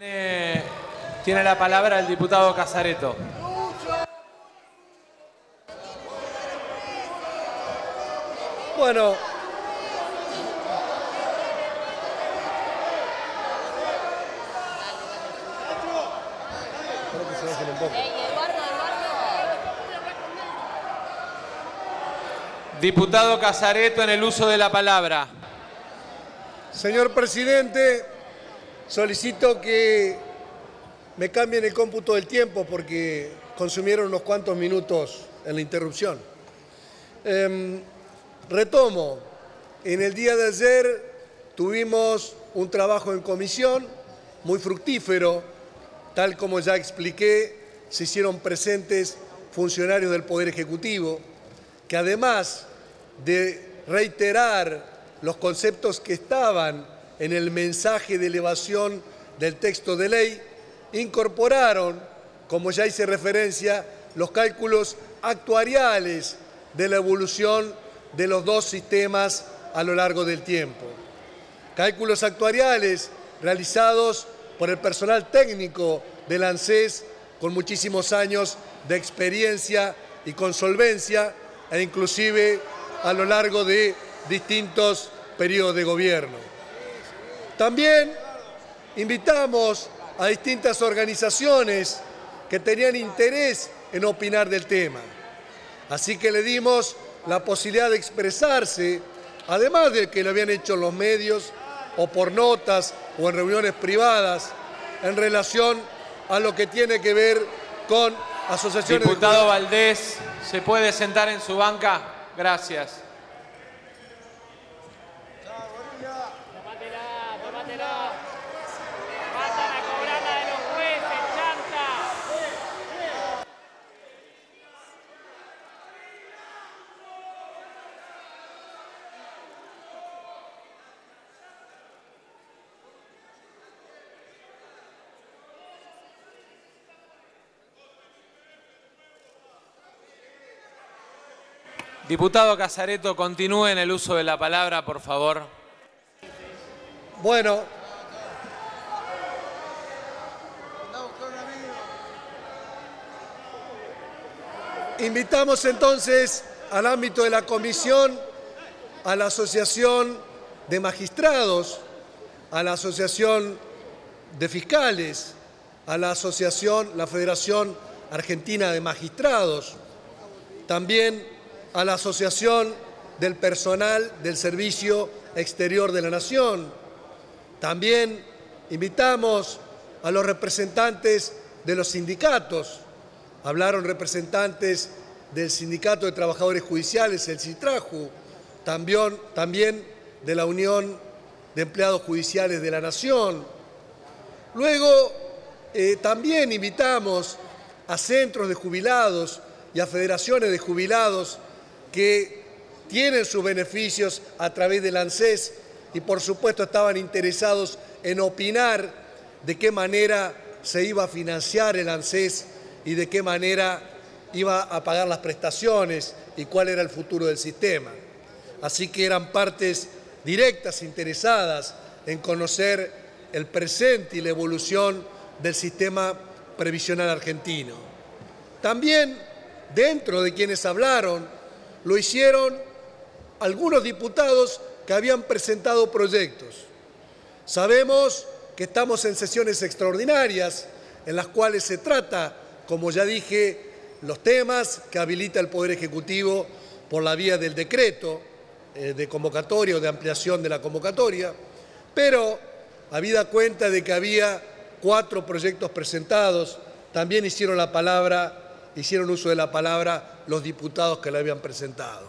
Tiene la palabra el diputado Casaretto. Bueno, diputado Casaretto, en el uso de la palabra. Señor presidente, solicito que me cambien el cómputo del tiempo porque consumieron unos cuantos minutos en la interrupción. Retomo, en el día de ayer tuvimos un trabajo en comisión muy fructífero, tal como ya expliqué, se hicieron presentes funcionarios del Poder Ejecutivo, que además de reiterar los conceptos que estaban en el mensaje de elevación del texto de ley, incorporaron, como ya hice referencia, los cálculos actuariales de la evolución de los dos sistemas a lo largo del tiempo. Cálculos actuariales realizados por el personal técnico del ANSES con muchísimos años de experiencia y con solvencia, e inclusive a lo largo de distintos periodos de gobierno. También invitamos a distintas organizaciones que tenían interés en opinar del tema. Así que le dimos la posibilidad de expresarse, además de que lo habían hecho en los medios, o por notas, o en reuniones privadas, en relación a lo que tiene que ver con asociaciones... Diputado Valdés, ¿se puede sentar en su banca? Gracias. Diputado Casaretto, continúe en el uso de la palabra, por favor. Bueno, invitamos entonces al ámbito de la comisión, a la Asociación de Magistrados, a la Asociación de Fiscales, a la Asociación, la Federación Argentina de Magistrados, también a la Asociación del Personal del Servicio Exterior de la Nación. También invitamos a los representantes de los sindicatos. Hablaron representantes del Sindicato de Trabajadores Judiciales, el CITRAJU, también de la Unión de Empleados Judiciales de la Nación. Luego, también invitamos a centros de jubilados y a federaciones de jubilados que tienen sus beneficios a través del ANSES y por supuesto estaban interesados en opinar de qué manera se iba a financiar el ANSES y de qué manera iba a pagar las prestaciones y cuál era el futuro del sistema. Así que eran partes directas interesadas en conocer el presente y la evolución del sistema previsional argentino. También, dentro de quienes hablaron, lo hicieron algunos diputados que habían presentado proyectos. Sabemos que estamos en sesiones extraordinarias en las cuales se trata, como ya dije, los temas que habilita el Poder Ejecutivo por la vía del decreto de convocatoria o de ampliación de la convocatoria, pero habida cuenta de que había 4 proyectos presentados, también hicieron uso de la palabra los diputados que la habían presentado.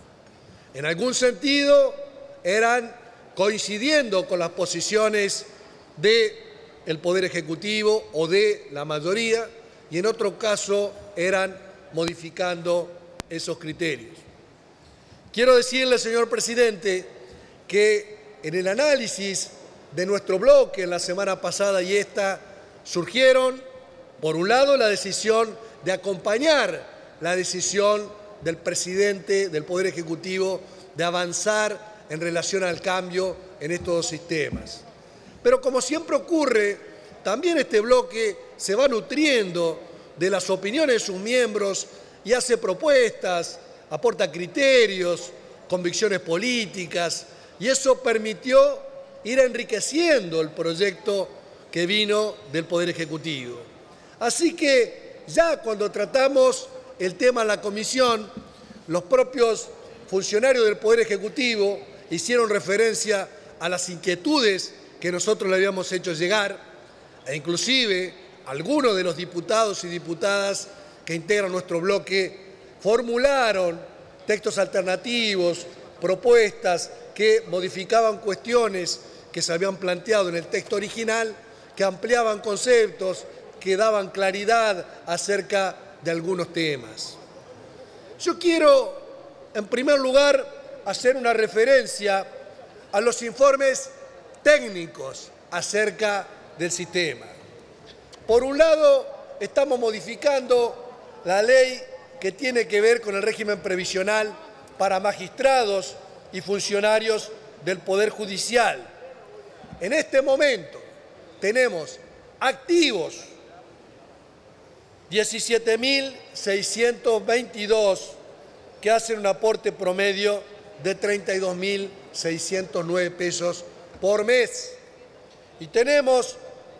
En algún sentido eran coincidiendo con las posiciones del Poder Ejecutivo o de la mayoría y en otro caso eran modificando esos criterios. Quiero decirle, señor presidente, que en el análisis de nuestro bloque en la semana pasada y esta surgieron, por un lado, la decisión de acompañar la decisión del presidente del Poder Ejecutivo de avanzar en relación al cambio en estos dos sistemas. Pero como siempre ocurre, también este bloque se va nutriendo de las opiniones de sus miembros y hace propuestas, aporta criterios, convicciones políticas, y eso permitió ir enriqueciendo el proyecto que vino del Poder Ejecutivo. Así que ya cuando tratamos el tema en la comisión, los propios funcionarios del Poder Ejecutivo hicieron referencia a las inquietudes que nosotros le habíamos hecho llegar, e inclusive algunos de los diputados y diputadas que integran nuestro bloque formularon textos alternativos, propuestas que modificaban cuestiones que se habían planteado en el texto original, que ampliaban conceptos, que daban claridad acerca de algunos temas. Yo quiero, en primer lugar, hacer una referencia a los informes técnicos acerca del sistema. Por un lado, estamos modificando la ley que tiene que ver con el régimen previsional para magistrados y funcionarios del Poder Judicial. En este momento tenemos activos 17.622 que hacen un aporte promedio de 32.609 pesos por mes. Y tenemos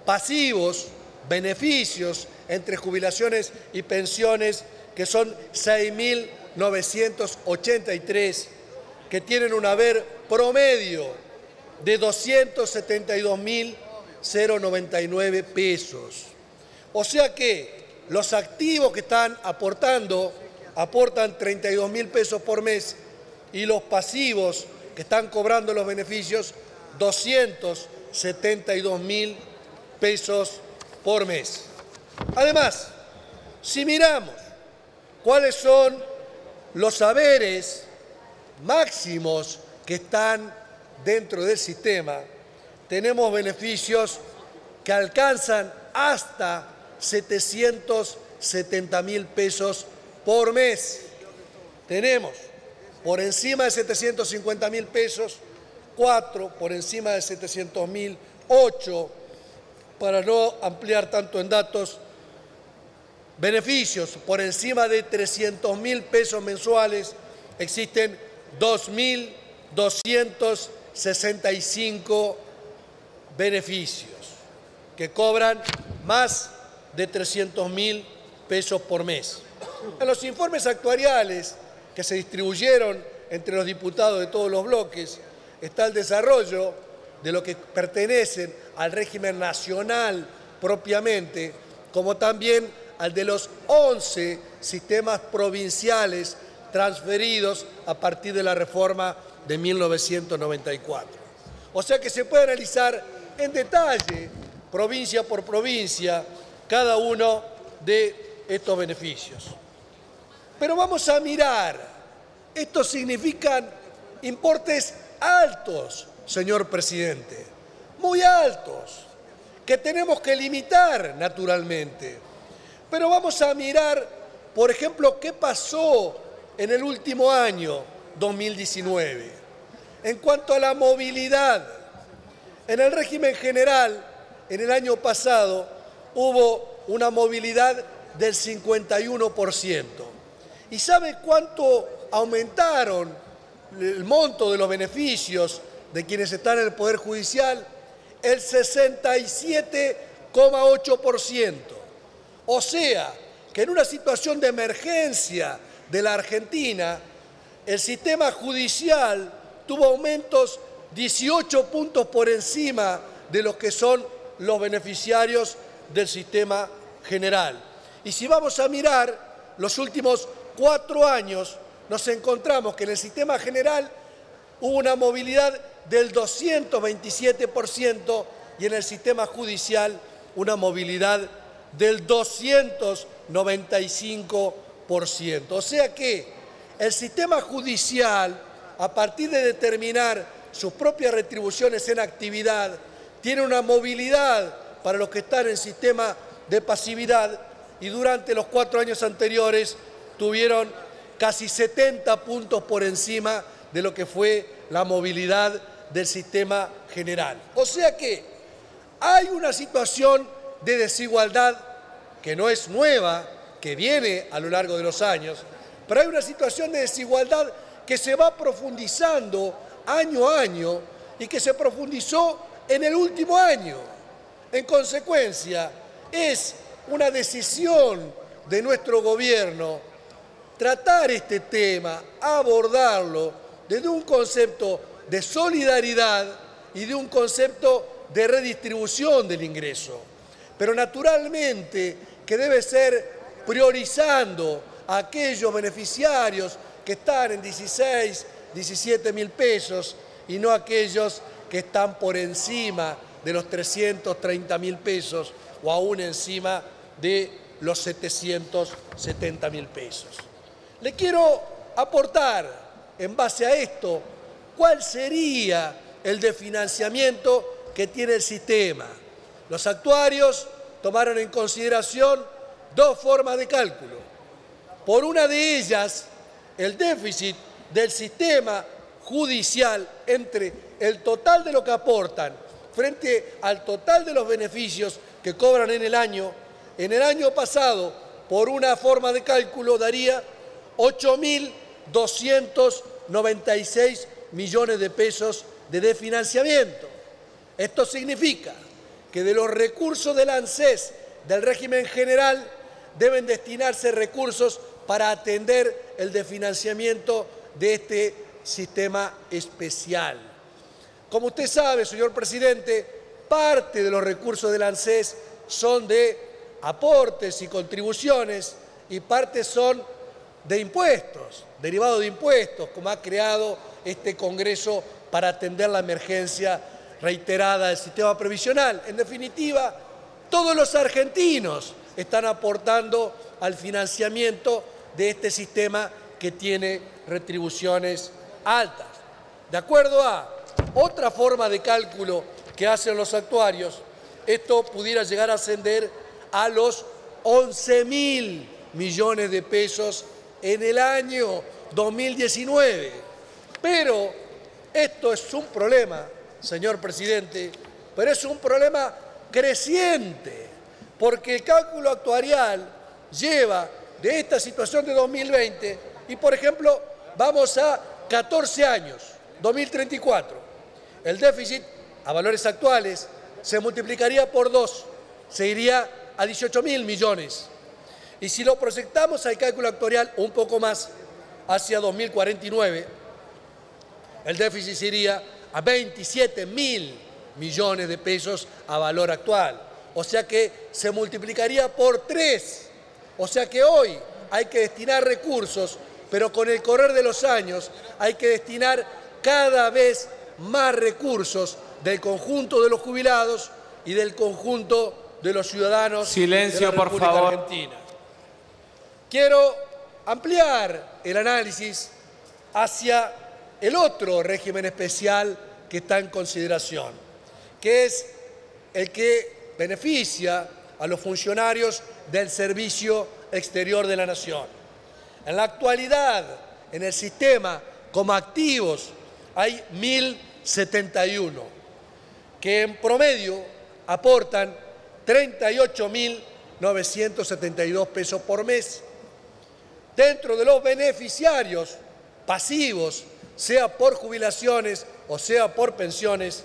pasivos, beneficios entre jubilaciones y pensiones, que son 6.983, que tienen un haber promedio de 272.099 pesos. O sea que los activos que están aportando aportan 32.000 pesos por mes, y los pasivos que están cobrando los beneficios 272.000 pesos por mes. Además, si miramos cuáles son los haberes máximos que están dentro del sistema, tenemos beneficios que alcanzan hasta 770.000 pesos por mes. Tenemos por encima de 750.000 pesos, 4, por encima de 700.000, 8, para no ampliar tanto en datos. Beneficios por encima de 300.000 pesos mensuales, existen 2.265 beneficios que cobran más de 300.000 pesos por mes. En los informes actuariales que se distribuyeron entre los diputados de todos los bloques, está el desarrollo de lo que pertenecen al régimen nacional propiamente, como también al de los 11 sistemas provinciales transferidos a partir de la reforma de 1994. O sea que se puede analizar en detalle, provincia por provincia, cada uno de estos beneficios. Pero vamos a mirar, estos significan importes altos, señor presidente, muy altos, que tenemos que limitar naturalmente. Pero vamos a mirar, por ejemplo, qué pasó en el último año, 2019. En cuanto a la movilidad, en el régimen general, en el año pasado, hubo una movilidad del 51%. ¿Y sabe cuánto aumentaron el monto de los beneficios de quienes están en el Poder Judicial? El 67,8%. O sea, que en una situación de emergencia de la Argentina, el sistema judicial tuvo aumentos 18 puntos por encima de los que son los beneficiarios del sistema general. Y si vamos a mirar los últimos 4 años, nos encontramos que en el sistema general hubo una movilidad del 227% y en el sistema judicial una movilidad del 295%. O sea que el sistema judicial, a partir de determinar sus propias retribuciones en actividad, tiene una movilidad para los que están en sistema de pasividad, y durante los 4 años anteriores tuvieron casi 70 puntos por encima de lo que fue la movilidad del sistema general. O sea que Hay una situación de desigualdad que no es nueva, que viene a lo largo de los años, pero hay una situación de desigualdad que se va profundizando año a año y que se profundizó en el último año. En consecuencia, es una decisión de nuestro gobierno tratar este tema, abordarlo desde un concepto de solidaridad y de un concepto de redistribución del ingreso. Pero naturalmente que debe ser priorizando a aquellos beneficiarios que están en 16, 17 mil pesos y no aquellos que están por encima de los 330 mil pesos o aún encima de los 770 mil pesos. Le quiero aportar, en base a esto, cuál sería el desfinanciamiento que tiene el sistema. Los actuarios tomaron en consideración dos formas de cálculo. Por una de ellas, el déficit del sistema judicial entre el total de lo que aportan frente al total de los beneficios que cobran en el año. En el año pasado, por una forma de cálculo, daría 8.296 millones de pesos de desfinanciamiento. Esto significa que de los recursos del ANSES, del régimen general, deben destinarse recursos para atender el desfinanciamiento de este sistema especial. Como usted sabe, señor presidente, parte de los recursos del ANSES son de aportes y contribuciones y parte son de impuestos, derivados de impuestos, como ha creado este Congreso para atender la emergencia reiterada del sistema previsional. En definitiva, todos los argentinos están aportando al financiamiento de este sistema que tiene retribuciones altas. De acuerdo a otra forma de cálculo que hacen los actuarios, esto pudiera llegar a ascender a los 11.000 millones de pesos en el año 2019. Pero esto es un problema, señor presidente, pero es un problema creciente, porque el cálculo actuarial lleva de esta situación de 2020 y, por ejemplo, vamos a 14 años, 2034. El déficit a valores actuales se multiplicaría por 2, se iría a 18.000 millones. Y si lo proyectamos al cálculo actuarial un poco más, hacia 2049, el déficit se iría a 27.000 millones de pesos a valor actual. O sea que se multiplicaría por 3. O sea que hoy hay que destinar recursos, pero con el correr de los años hay que destinar cada vez más recursos del conjunto de los jubilados y del conjunto de los ciudadanos. Silencio, por favor. Argentina. Quiero ampliar el análisis hacia el otro régimen especial que está en consideración, que es el que beneficia a los funcionarios del Servicio Exterior de la Nación. En la actualidad, en el sistema, como activos, hay 1.071, que en promedio aportan 38.972 pesos por mes. Dentro de los beneficiarios pasivos, sea por jubilaciones o sea por pensiones,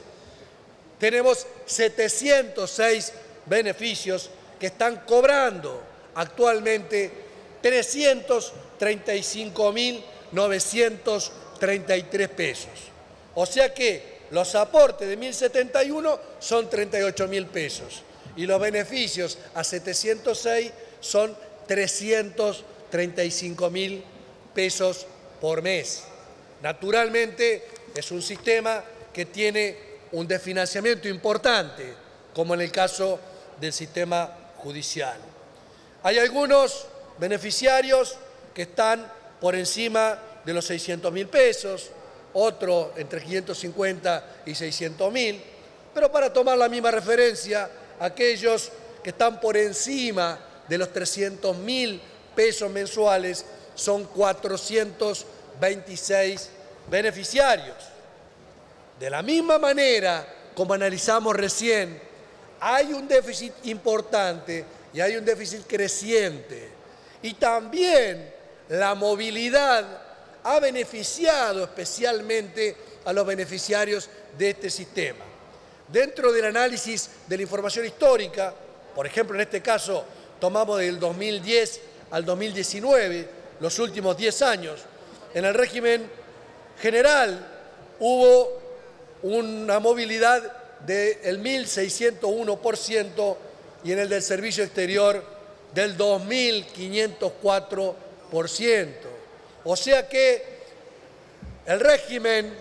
tenemos 706 beneficios que están cobrando actualmente 335.933 pesos. O sea que los aportes de 1.071 son 38.000 pesos y los beneficios a 706 son 335.000 pesos por mes. Naturalmente es un sistema que tiene un desfinanciamiento importante, como en el caso del sistema judicial. Hay algunos beneficiarios que están por encima de los 600.000 pesos, otros entre 550 y 600.000, pero para tomar la misma referencia, aquellos que están por encima de los 300.000 pesos mensuales son 426 beneficiarios. De la misma manera como analizamos recién hay un déficit importante y hay un déficit creciente. Y también la movilidad ha beneficiado especialmente a los beneficiarios de este sistema. Dentro del análisis de la información histórica, por ejemplo, en este caso tomamos del 2010 al 2019, los últimos 10 años, en el régimen general hubo una movilidad del 1.601% y en el del servicio exterior del 2.504%. O sea que el régimen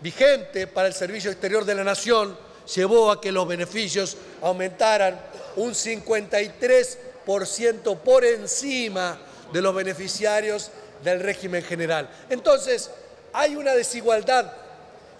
vigente para el Servicio Exterior de la Nación llevó a que los beneficios aumentaran un 53% por encima de los beneficiarios del régimen general. Entonces, hay una desigualdad,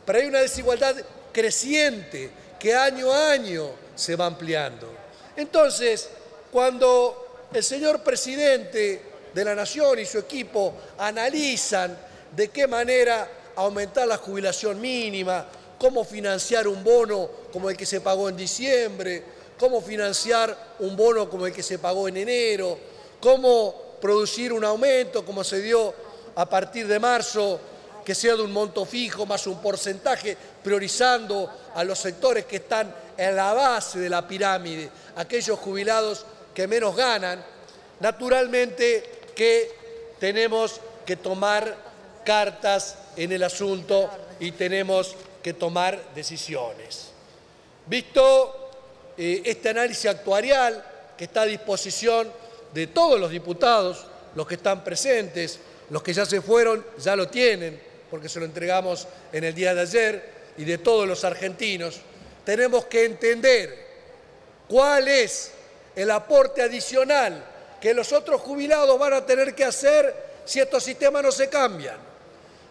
pero hay una desigualdad creciente que año a año se va ampliando. Entonces, cuando el señor presidente de la Nación y su equipo analizan de qué manera aumentar la jubilación mínima, cómo financiar un bono como el que se pagó en diciembre, cómo financiar un bono como el que se pagó en enero, cómo producir un aumento como se dio a partir de marzo, que sea de un monto fijo más un porcentaje, priorizando a los sectores que están en la base de la pirámide, aquellos jubilados que menos ganan. Naturalmente que tenemos que tomar cartas en el asunto y tenemos que tomar decisiones. Visto este análisis actuarial que está a disposición de todos los diputados, los que están presentes, los que ya se fueron ya lo tienen, porque se lo entregamos en el día de ayer, y de todos los argentinos, tenemos que entender cuál es el aporte adicional que los otros jubilados van a tener que hacer si estos sistemas no se cambian.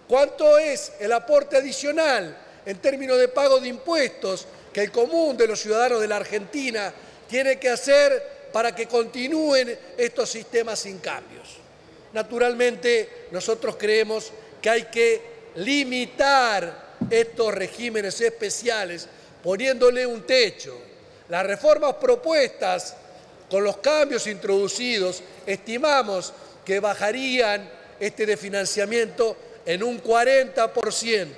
¿Cuánto es el aporte adicional en términos de pago de impuestos que el común de los ciudadanos de la Argentina tiene que hacer para que continúen estos sistemas sin cambios? Naturalmente, nosotros creemos que hay que limitar estos regímenes especiales poniéndole un techo. Las reformas propuestas con los cambios introducidos, estimamos que bajarían este desfinanciamiento en un 40%.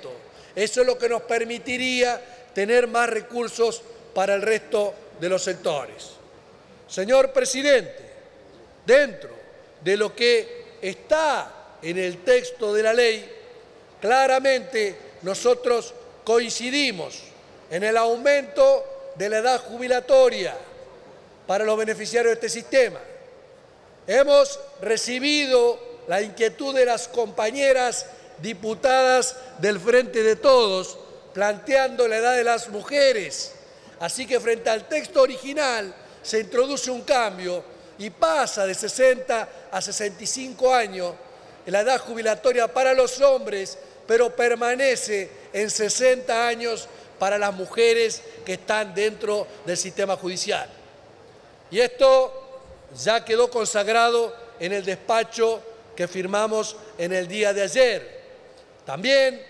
Eso es lo que nos permitiría tener más recursos para el resto de los sectores. Señor Presidente, dentro de lo que está en el texto de la ley, claramente nosotros coincidimos en el aumento de la edad jubilatoria para los beneficiarios de este sistema. Hemos recibido la inquietud de las compañeras diputadas del Frente de Todos, planteando la edad de las mujeres. Así que frente al texto original se introduce un cambio y pasa de 60 a 65 años la edad jubilatoria para los hombres, pero permanece en 60 años para las mujeres que están dentro del sistema judicial. Y esto ya quedó consagrado en el despacho que firmamos en el día de ayer. También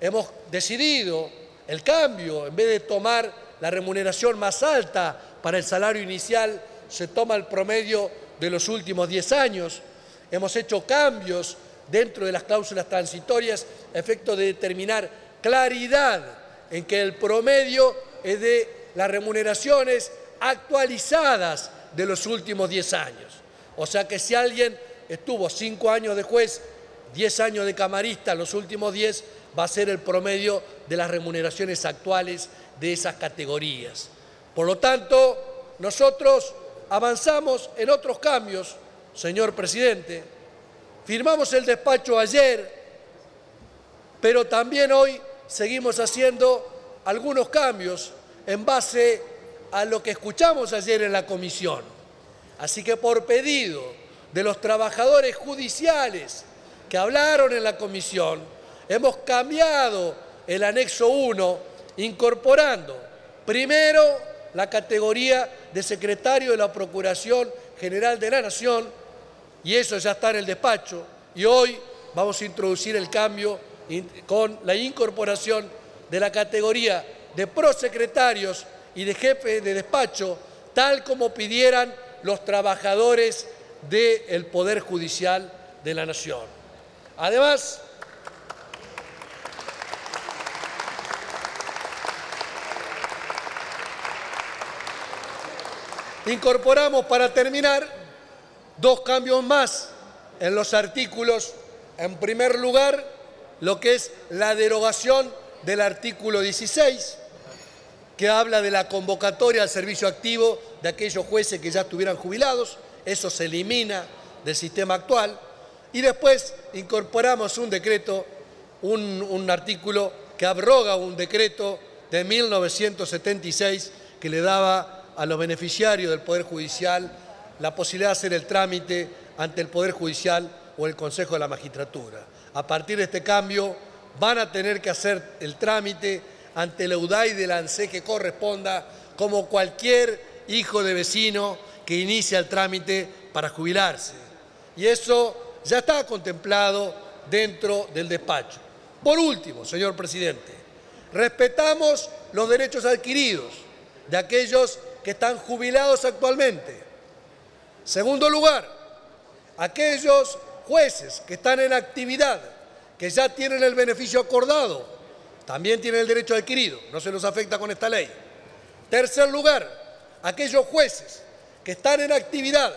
hemos decidido el cambio, en vez de tomar la remuneración más alta para el salario inicial, se toma el promedio de los últimos 10 años. Hemos hecho cambios dentro de las cláusulas transitorias a efecto de determinar claridad en que el promedio es de las remuneraciones actualizadas de los últimos 10 años. O sea que si alguien estuvo 5 años de juez, 10 años de camarista, los últimos 10 va a ser el promedio de las remuneraciones actuales de esas categorías. Por lo tanto, nosotros avanzamos en otros cambios, señor Presidente. Firmamos el despacho ayer, pero también hoy seguimos haciendo algunos cambios en base a lo que escuchamos ayer en la comisión. Así que por pedido de los trabajadores judiciales que hablaron en la comisión, hemos cambiado el anexo 1 incorporando primero la categoría de secretario de la Procuración General de la Nación, y eso ya está en el despacho, y hoy vamos a introducir el cambio con la incorporación de la categoría de prosecretarios y de jefe de despacho, tal como pidieran los trabajadores del Poder Judicial de la Nación. Además, incorporamos, para terminar, dos cambios más en los artículos. En primer lugar, lo que es la derogación del artículo 16, que habla de la convocatoria al servicio activo de aquellos jueces que ya estuvieran jubilados. Eso se elimina del sistema actual. Y después incorporamos un decreto, un artículo que abroga un decreto de 1976 que le daba a los beneficiarios del Poder Judicial la posibilidad de hacer el trámite ante el Poder Judicial o el Consejo de la Magistratura. A partir de este cambio van a tener que hacer el trámite ante la UDAI del ANSES que corresponda, como cualquier hijo de vecino que inicia el trámite para jubilarse. Y eso ya está contemplado dentro del despacho. Por último, señor presidente, respetamos los derechos adquiridos de aquellos que están jubilados actualmente. Segundo lugar, aquellos jueces que están en actividad, que ya tienen el beneficio acordado, también tienen el derecho adquirido, no se los afecta con esta ley. Tercer lugar, aquellos jueces que están en actividad,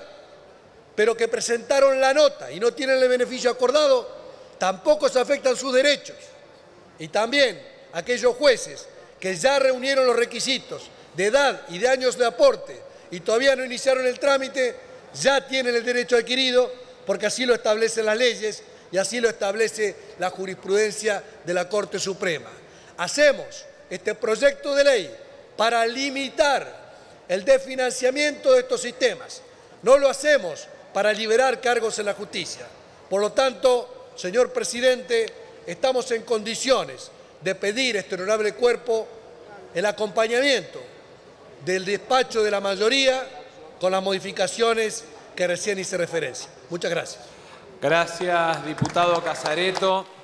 pero que presentaron la nota y no tienen el beneficio acordado, tampoco se afectan sus derechos. Y también aquellos jueces que ya reunieron los requisitos de edad y de años de aporte y todavía no iniciaron el trámite, ya tienen el derecho adquirido, porque así lo establecen las leyes y así lo establece la jurisprudencia de la Corte Suprema. Hacemos este proyecto de ley para limitar el desfinanciamiento de estos sistemas. No lo hacemos para liberar cargos en la justicia. Por lo tanto, señor presidente, estamos en condiciones de pedir a este honorable cuerpo el acompañamiento del despacho de la mayoría con las modificaciones que recién hice referencia. Muchas gracias. Gracias, diputado Casaretto.